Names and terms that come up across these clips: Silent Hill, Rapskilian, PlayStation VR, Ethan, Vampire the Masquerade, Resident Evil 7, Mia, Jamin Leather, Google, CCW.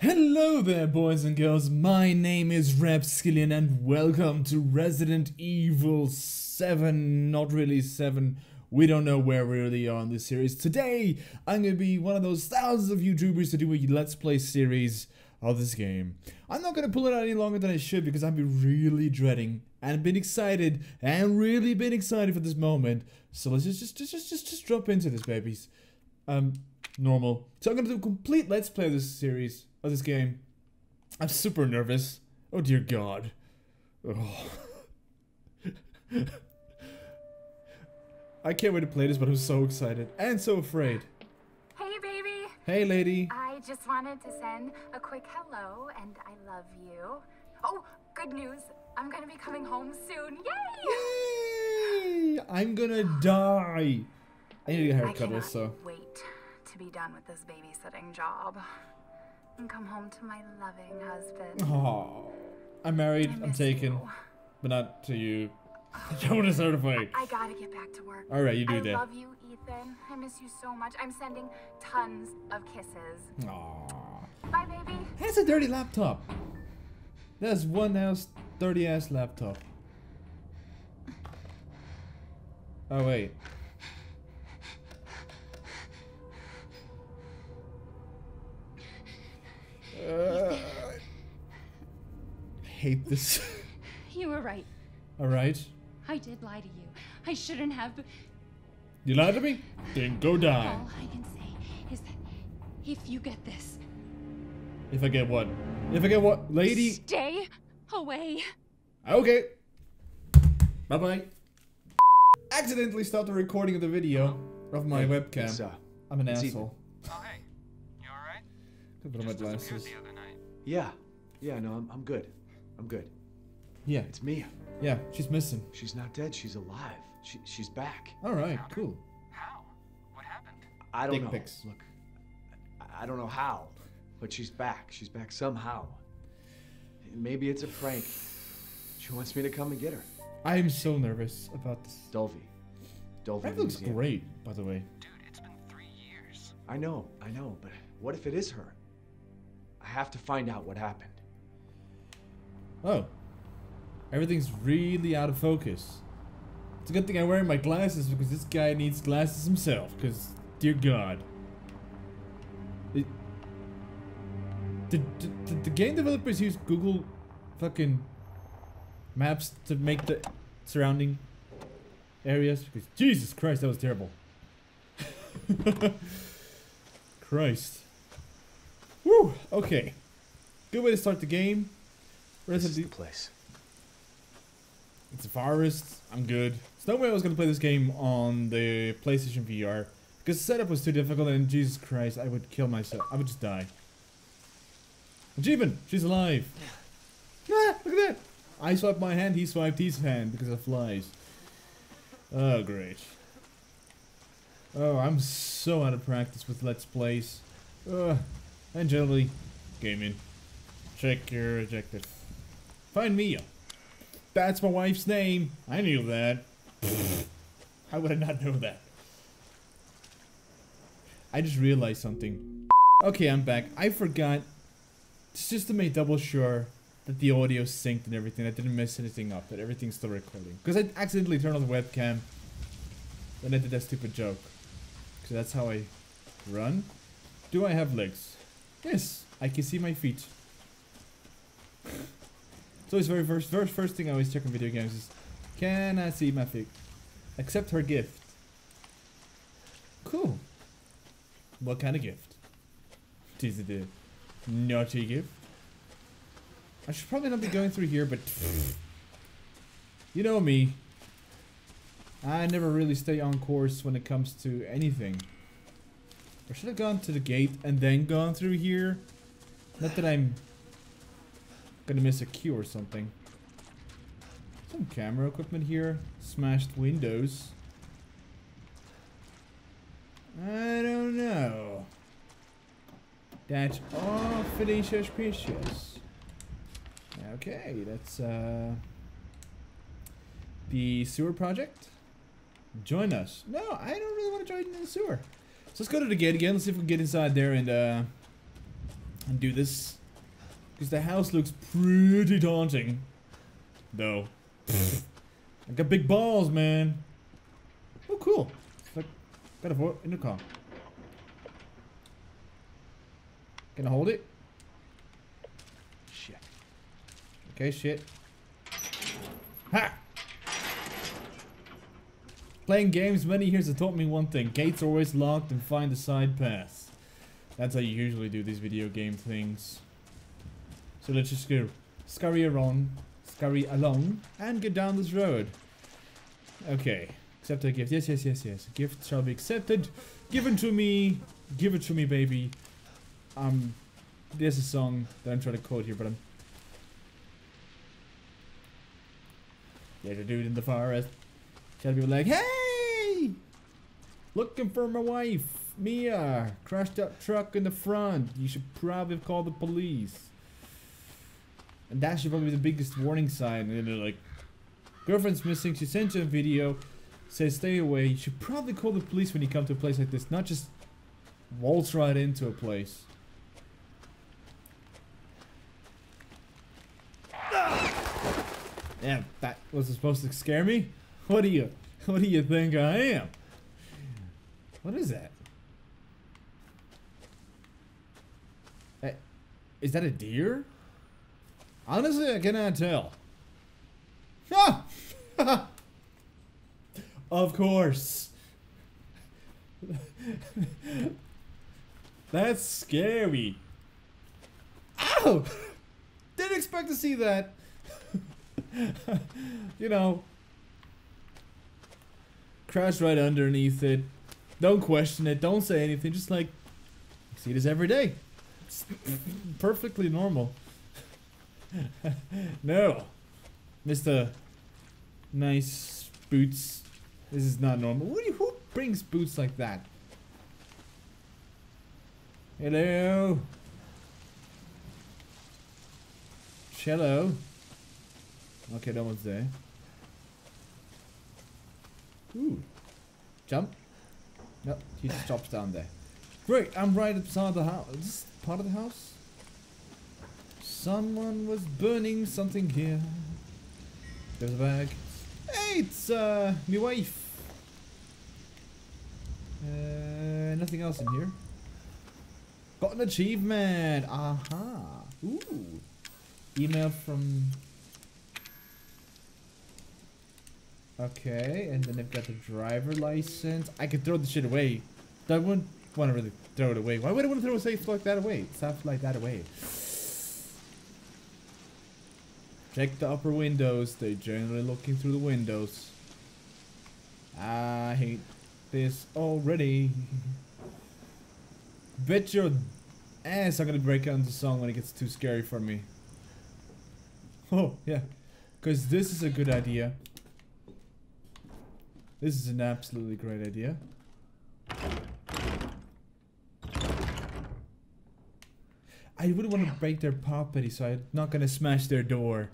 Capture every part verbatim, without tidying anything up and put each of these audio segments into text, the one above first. Hello there, boys and girls, my name is Rapskilian and welcome to Resident Evil seven, not really seven, we don't know where we really are in this series. Today, I'm gonna be one of those thousands of YouTubers to do a Let's Play series of this game. I'm not gonna pull it out any longer than I should because I've been really dreading and been excited and really been excited for this moment. So let's just, just, just, just, just, just drop into this, babies. Um, normal. So I'm gonna do a complete Let's Play of this series. Of this game. I'm super nervous. Oh dear God. Oh. I can't wait to play this, but I'm so excited and so afraid. Hey baby. Hey lady. I just wanted to send a quick hello and I love you. Oh, good news. I'm gonna be coming home soon. Yay! Yay! I'm gonna die. I need to get a haircut also. I cannot wait to be done with this babysitting job. And come home to my loving husband. Oh, I'm married, I'm taken, you. But not to you. I don't deserve to fight. I gotta get back to work. All right, you do I that. I love you, Ethan. I miss you so much. I'm sending tons of kisses. Aww. Bye, baby. That's a dirty laptop. That's one ass, dirty ass laptop. Oh wait. Uh, I hate this. You were right. Alright. I did lie to you. I shouldn't have. You lied to me? Then go die. All I can say is that if you get this. If I get what? If I get what? Lady? Stay away. Okay. Bye bye. Accidentally stopped the recording of the video of my hey, webcam. Uh, I'm an asshole. Put on my glasses. The other night. Yeah, yeah, no, I'm, I'm good. I'm good. Yeah, it's Mia. Yeah, she's missing. She's not dead. She's alive. She, she's back. All right, how cool. How? What happened? I don't Dick know. Pics. Look, I don't know how, but she's back. She's back somehow. Maybe it's a prank. She wants me to come and get her. I am so nervous about this. Dolphy. Dolphy. That looks Louisiana. Great, by the way. Dude, it's been three years. I know, I know, but what if it is her? I have to find out what happened. Oh. Everything's really out of focus. It's a good thing I'm wearing my glasses because this guy needs glasses himself. Because, dear God. It, did, did, did the game developers use Google fucking maps to make the surrounding areas? Because, Jesus Christ, that was terrible. Christ. Woo! Okay. Good way to start the game. Where's the place? It's a forest. I'm good. There's no way I was going to play this game on the PlayStation V R. Because the setup was too difficult and Jesus Christ, I would kill myself. I would just die. Jeevan! She's alive! Ah! Look at that! I swiped my hand, he swiped his hand because of flies. Oh, great. Oh, I'm so out of practice with Let's Plays. Ugh. And generally, gaming. Check your objective. Find Mia. That's my wife's name. I knew that. How would I not know that? I just realized something. Okay, I'm back. I forgot. It's just to make double sure that the audio synced and everything. I didn't mess anything up. That everything's still recording. Because I accidentally turned on the webcam. Then I did that stupid joke. Because that's how I run. Do I have legs? Yes, I can see my feet. So it's very first, first, first thing I always check on video games is, can I see my feet? Accept her gift. Cool. What kind of gift? Is it a naughty gift? I should probably not be going through here, but you know me. I never really stay on course when it comes to anything. I should have gone to the gate and then gone through here. Not that I'm gonna miss a cue or something. Some camera equipment here. Smashed windows. I don't know. That's awfully suspicious. Okay, that's uh, the sewer project. Join us. No, I don't really want to join in the sewer. So let's go to the gate again, let's see if we can get inside there and uh, and do this. Because the house looks pretty daunting. Though. I got big balls, man. Oh, cool. Like, got a vote in the car. Can I hold it? Shit. Okay, shit. Ha! Playing games many years have taught me one thing. Gates are always locked and find a side path. That's how you usually do these video game things. So let's just go scurry around, scurry along, and get down this road. Okay. Accept a gift. Yes, yes, yes, yes. Gift shall be accepted. Given to me. Give it to me, baby. Um, there's a song that I'm trying to quote here, but I'm... There's a dude in the forest. Tell people like, hey! Looking for my wife, Mia. Crashed up truck in the front. You should probably call the police. And that should probably be the biggest warning sign. And they're like, girlfriend's missing. She sent you a video. Says stay away. You should probably call the police when you come to a place like this. Not just waltz right into a place. Yeah, that was supposed to scare me. What do you, what do you think I am? What is that? Hey, is that a deer? Honestly, I cannot tell. Ah! Of course. That's scary. Ow! Didn't expect to see that. You know, crash right underneath it. Don't question it. Don't say anything. Just like, I see this every day. It's perfectly normal. No, Mister Nice Boots. This is not normal. Who, do you, who brings boots like that? Hello. Cello. Okay, that one's there. Ooh. Jump. Nope, he just jumps down there. Great, I'm right outside the house. Is this part of the house? Someone was burning something here. There's a bag. Hey, it's uh, my wife. Uh, nothing else in here. Got an achievement. Aha. Ooh. Email from... Okay, and then they've got the driver license. I could throw this shit away. I wouldn't want to really throw it away. Why would I want to throw a safe like that away? Stuff like that away. Check the upper windows. They're generally looking through the windows. I hate this already. Bet your ass I'm gonna break out into song when it gets too scary for me. Oh, yeah. Because this is a good idea. This is an absolutely great idea. I wouldn't want to break their property, so I'm not going to smash their door.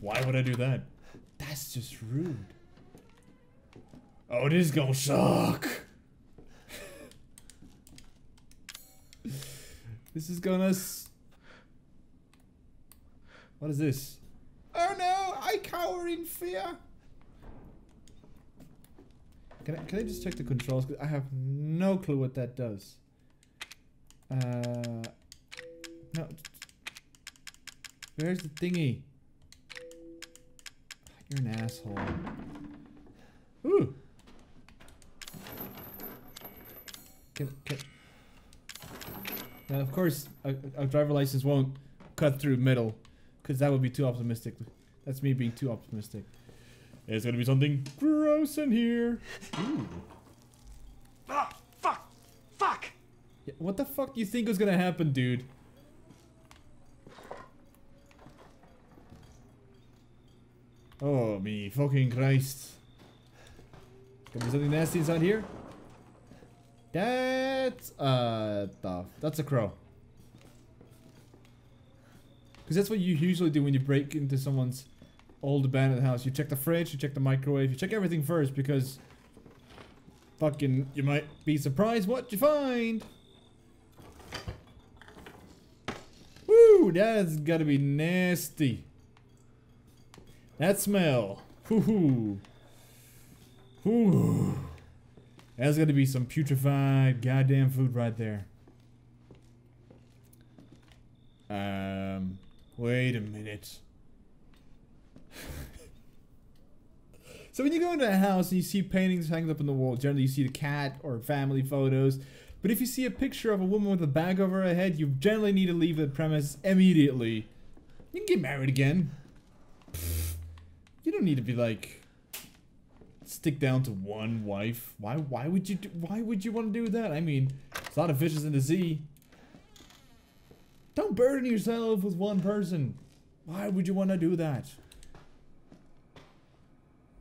Why would I do that? That's just rude. Oh, this is gonna suck. This is gonna s- What is this? Oh no, I cower in fear. Can I, can I just check the controls? Cause I have no clue what that does. Uh, no. Where's the thingy? You're an asshole. Ooh. Can, can, now, of course, a, a driver license won't cut through middle, because that would be too optimistic. That's me being too optimistic. There's gonna be something gross in here. Ooh. Ah, fuck! Fuck! Yeah, what the fuck do you think was gonna happen, dude? Oh, me fucking Christ. Gonna be something nasty inside here? That's... Uh, the, that's a crow. Because that's what you usually do when you break into someone's old abandoned house. You check the fridge, you check the microwave, you check everything first, because fucking you might be surprised what you find. Woo! That's gotta be nasty. That smell. Woo-hoo. Woo. That's gotta be some putrefied goddamn food right there. Um, wait a minute. So when you go into a house and you see paintings hanging up on the wall, generally you see the cat or family photos. But if you see a picture of a woman with a bag over her head, you generally need to leave the premise immediately. You can get married again. Pfft. You don't need to be like stick down to one wife. Why? Why would you? Do, why would you want to do that? I mean, there's a lot of fishes in the sea. Don't burden yourself with one person. Why would you want to do that?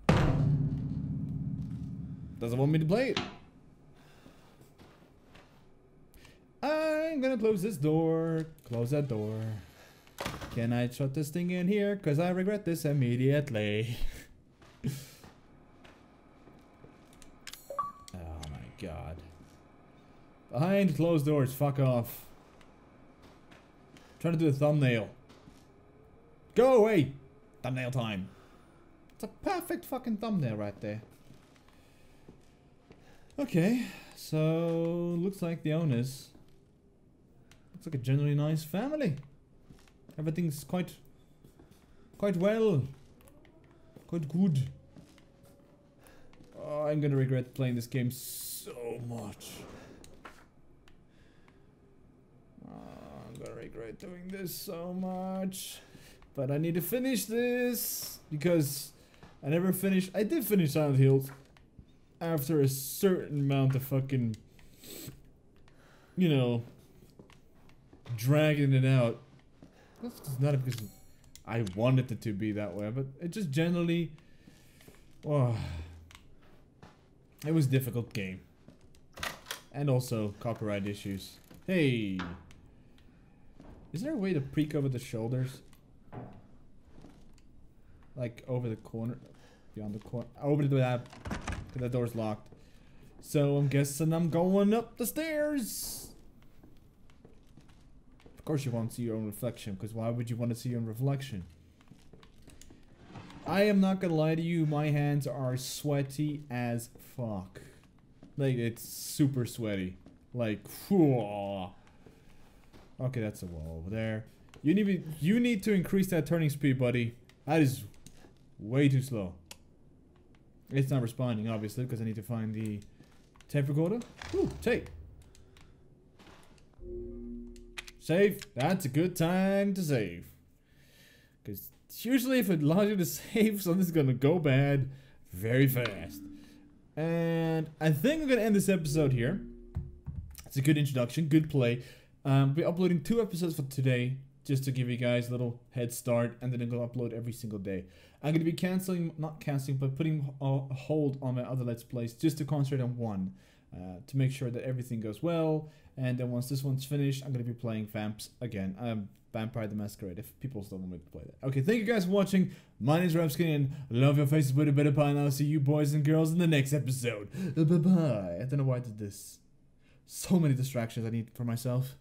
Doesn't want me to play it. I'm gonna close this door. Close that door. Can I shut this thing in here? Cause I regret this immediately. Oh my god. Behind closed doors, fuck off. I'm trying to do a thumbnail. Go away! Thumbnail time. It's a perfect fucking thumbnail right there. Okay, so looks like the owners. Looks like a generally nice family. Everything's quite, quite well, quite good. Oh, I'm gonna regret playing this game so much. Oh, I'm gonna regret doing this so much. But I need to finish this because I never finished. I did finish Silent Hill. After a certain amount of fucking, you know, dragging it out. That's just not because I wanted it to be that way, but it just generally, oh, it was a difficult game. And also copyright issues. Hey, is there a way to pre-cover the shoulders? Like over the corner, beyond the corner, over the lab. Cause that door's locked. So I'm guessing I'm going up the stairs. Of course you won't see your own reflection, because why would you want to see your own reflection? I am not gonna lie to you, my hands are sweaty as fuck. Like, it's super sweaty. Like, whoa. Okay, that's a wall over there. You need to, you need to increase that turning speed, buddy. That is way too slow. It's not responding, obviously, because I need to find the tape recorder. Ooh, tape. Save. That's a good time to save. Because usually if it allows you to save, something's going to go bad very fast. And I think I'm going to end this episode here. It's a good introduction, good play. Um, we're uploading two episodes for today, just to give you guys a little head start, and then I'm going to upload every single day. I'm going to be cancelling, not cancelling, but putting a hold on my other Let's Plays just to concentrate on one, uh, to make sure that everything goes well, and then once this one's finished, I'm going to be playing Vamps again. Um, Vampire the Masquerade, if people still want me to play that. Okay, thank you guys for watching. My name is Rapskilian, love your faces with a bit of pie, and I'll see you boys and girls in the next episode. Bye-bye. I don't know why I did this. So many distractions I need for myself.